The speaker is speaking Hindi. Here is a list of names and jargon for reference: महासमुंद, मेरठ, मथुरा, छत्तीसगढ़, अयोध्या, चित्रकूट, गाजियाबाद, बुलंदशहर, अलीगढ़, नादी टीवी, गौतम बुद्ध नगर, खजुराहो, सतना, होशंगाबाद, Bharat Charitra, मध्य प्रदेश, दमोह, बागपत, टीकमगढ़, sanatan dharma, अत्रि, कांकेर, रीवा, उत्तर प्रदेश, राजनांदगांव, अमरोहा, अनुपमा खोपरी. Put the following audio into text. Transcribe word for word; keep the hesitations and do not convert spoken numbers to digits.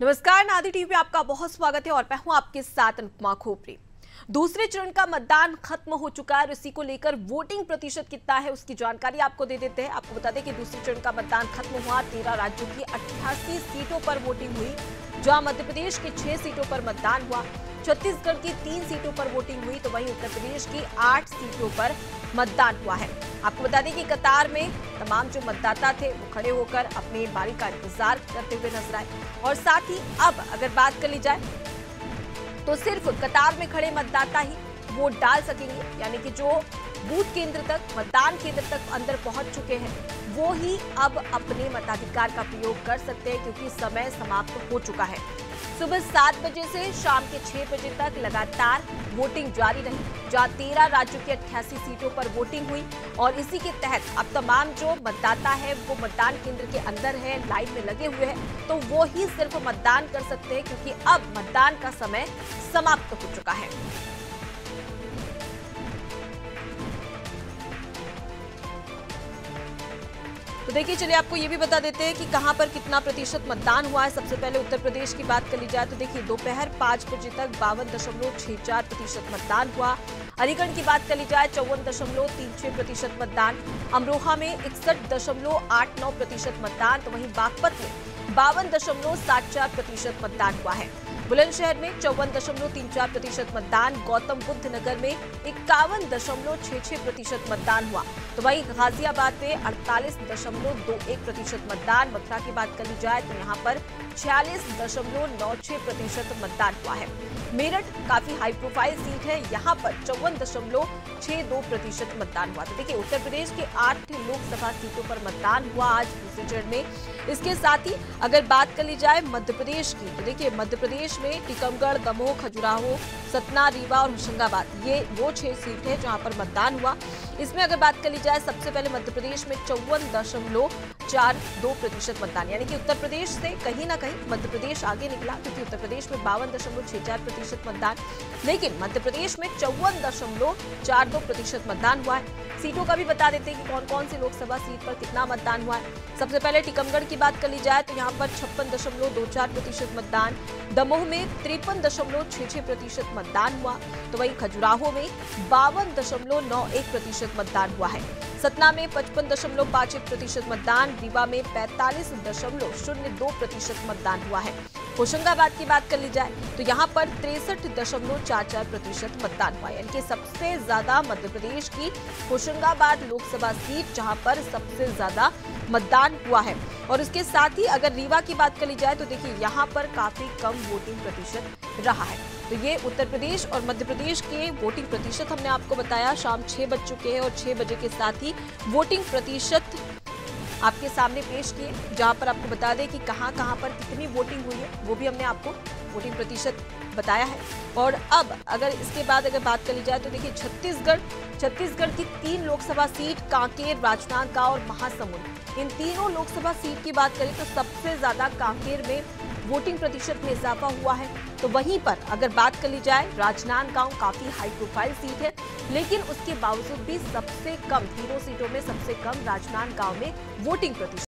नमस्कार, नादी टीवी में आपका बहुत स्वागत है और मैं हूं आपके साथ अनुपमा खोपरी। दूसरे चरण का मतदान खत्म हो चुका है और इसी को लेकर वोटिंग प्रतिशत कितना है उसकी जानकारी आपको दे देते हैं। आपको बता दें कि दूसरे चरण का मतदान खत्म हुआ। तेरह राज्यों की अट्ठासी सीटों पर वोटिंग हुई, जहां मध्य प्रदेश की छह सीटों पर मतदान हुआ। छत्तीसगढ़ की तीन सीटों पर वोटिंग हुई, तो वहीं उत्तर प्रदेश की आठ सीटों पर मतदान हुआ है। आपको बता दें कि कतार में तमाम जो मतदाता थे वो खड़े होकर अपनी बारी का इंतजार करते हुए नजर आए। और साथ ही अब अगर बात कर ली जाए तो सिर्फ कतार में खड़े मतदाता ही वोट डाल सकेंगे, यानी कि जो बूथ केंद्र तक, मतदान केंद्र तक अंदर पहुंच चुके हैं वो ही अब अपने मताधिकार का प्रयोग कर सकते हैं, क्योंकि समय समाप्त हो चुका है। सुबह सात बजे से शाम के छह बजे तक लगातार वोटिंग जारी रही, जहां तेरह राज्यों की अट्ठासी सीटों पर वोटिंग हुई और इसी के तहत अब तमाम जो मतदाता है वो मतदान केंद्र के अंदर है, लाइन में लगे हुए हैं, तो वो ही सिर्फ मतदान कर सकते हैं, क्योंकि अब मतदान का समय समाप्त हो चुका है। तो देखिए, चलिए आपको ये भी बता देते हैं कि कहां पर कितना प्रतिशत मतदान हुआ है। सबसे पहले उत्तर प्रदेश की बात कर ली जाए तो देखिए दोपहर पाँच बजे तक बावन दशमलव छः चार प्रतिशत मतदान हुआ। अलीगढ़ की बात कर ली जाए चौवन दशमलव तीन छः प्रतिशत मतदान, अमरोहा में इकसठ दशमलव आठ नौ प्रतिशत मतदान, तो वहीं बागपत में बावन दशमलव सात चार प्रतिशत मतदान हुआ है। बुलंदशहर में चौवन दशमलव तीन चार प्रतिशत मतदान, गौतम बुद्ध नगर में इक्यावन दशमलव छः छः प्रतिशत मतदान हुआ, तो वहीं गाजियाबाद में अड़तालीस दशमलव दो एक प्रतिशत मतदान। मथुरा की बात कर ली जाए तो यहाँ पर छियालीस दशमलव नौ छः प्रतिशत मतदान हुआ है। मेरठ काफी हाई प्रोफाइल सीट है, यहाँ पर चौवन दशमलव छः दो प्रतिशत मतदान हुआ। तो देखिए, उत्तर प्रदेश के आठ लोकसभा सीटों पर मतदान हुआ आज दूसरे चरण में। इसके साथ ही अगर बात कर ली जाए मध्य प्रदेश की, तो देखिए मध्य प्रदेश में टीकमगढ़, दमोह, खजुराहो, सतना, रीवा और होशंगाबाद, ये वो छह सीट है जहां पर मतदान हुआ। इसमें अगर बात कर ली जाए सबसे पहले मध्य प्रदेश में चौवन दशमलव चार दो प्रतिशत मतदान, यानी कि उत्तर प्रदेश से कहीं ना कहीं मध्य प्रदेश आगे निकला, क्योंकि उत्तर प्रदेश में बावन दशमलव छह चार प्रतिशत मतदान, लेकिन मध्य प्रदेश में चौवन दशमलव चार दो प्रतिशत मतदान हुआ है। सीटों का भी बता देते हैं कि कौन कौन से लोकसभा सीट पर कितना मतदान हुआ है। सबसे पहले टीकमगढ़ की बात कर ली जाए तो यहाँ पर छप्पन दशमलव दो चार प्रतिशत मतदान, दमोह में तिरपन दशमलव छः छः प्रतिशत मतदान हुआ, तो वहीं खजुराहो में बावन दशमलव नौ एक प्रतिशत मतदान हुआ है। सतना में पचपन दशमलव पाँच एक प्रतिशत मतदान, रीवा में पैंतालीस दशमलव शून्य दो प्रतिशत मतदान हुआ है। होशंगाबाद की बात कर ली जाए तो यहाँ पर तिरसठ दशमलव चार चार प्रतिशत मतदान हुआ, यानी कि सबसे ज्यादा मध्य प्रदेश की होशंगाबाद लोकसभा सीट जहाँ पर सबसे ज्यादा मतदान हुआ है। और उसके साथ ही अगर रीवा की बात कर ली जाए तो देखिए यहाँ पर काफी कम वोटिंग प्रतिशत रहा है। तो ये उत्तर प्रदेश और मध्य प्रदेश के वोटिंग प्रतिशत हमने आपको बताया। शाम छह बज चुके हैं और छह बजे के साथ ही वोटिंग प्रतिशत आपके सामने पेश किए, जहां पर आपको बता दें कि कहां कहां पर कितनी वोटिंग हुई है वो भी हमने आपको वोटिंग प्रतिशत बताया है। और अब अगर इसके बाद अगर बात कर ली जाए तो देखिए छत्तीसगढ़ छत्तीसगढ़ की तीन लोकसभा सीट कांकेर, राजनांदगांव और महासमुंद, इन तीनों लोकसभा सीट की बात करें तो सबसे ज्यादा कांकेर में वोटिंग प्रतिशत में इजाफा हुआ है। तो वहीं पर अगर बात कर ली जाए राजनांदगांव काफी हाई प्रोफाइल सीट है, लेकिन उसके बावजूद भी सबसे कम तीनों सीटों में सबसे कम राजनांदगांव में वोटिंग प्रतिशत